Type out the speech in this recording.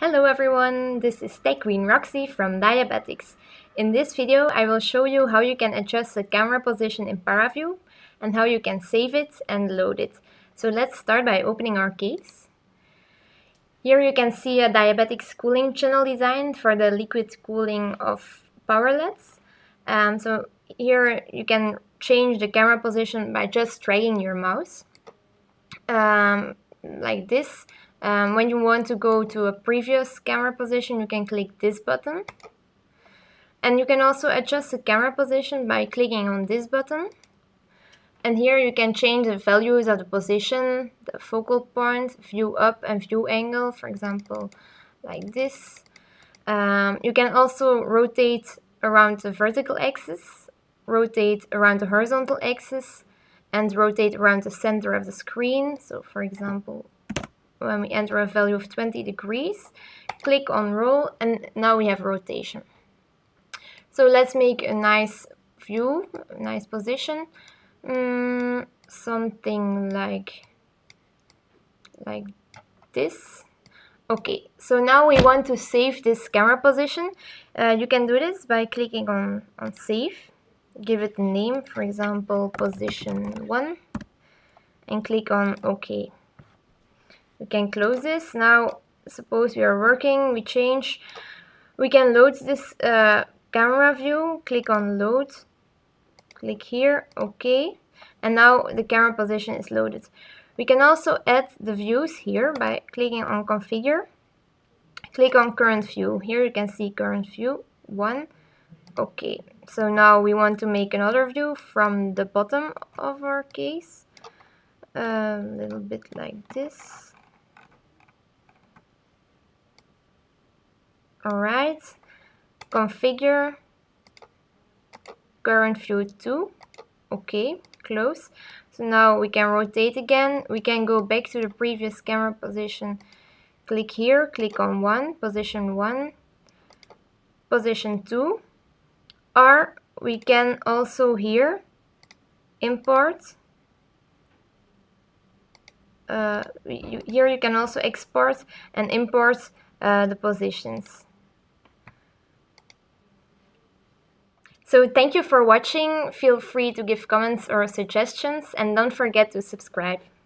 Hello everyone, this is Tech Queen Roxy from Diabatix. In this video I will show you how you can adjust the camera position in ParaView and how you can save it and load it. So let's start by opening our case. Here you can see a Diabatix cooling channel design for the liquid cooling of power LEDs. So here you can change the camera position by just dragging your mouse like this. When you want to go to a previous camera position, you can click this button. And you can also adjust the camera position by clicking on this button. And here you can change the values of the position, the focal point, view up and view angle, for example, like this. You can also rotate around the vertical axis, rotate around the horizontal axis, and rotate around the center of the screen. So, for example, when we enter a value of 20 degrees, click on roll, and now we have rotation. So let's make a nice view, a nice position, something like this. Okay, so now we want to save this camera position. You can do this by clicking on save, give it a name, for example, position 1, and click on OK. We can close this. Now, suppose we are working, we change. We can load this camera view. Click on load. Click here. OK. And now the camera position is loaded. We can also add the views here by clicking on configure. Click on current view. Here you can see current view 1. OK. So now we want to make another view from the bottom of our case. A little bit like this. Alright, configure, current view 2, OK, close. So now we can rotate again, we can go back to the previous camera position, click here, click on 1, position 1, position 2, or we can also here import, here you can also export and import the positions. So thank you for watching, feel free to give comments or suggestions, and don't forget to subscribe.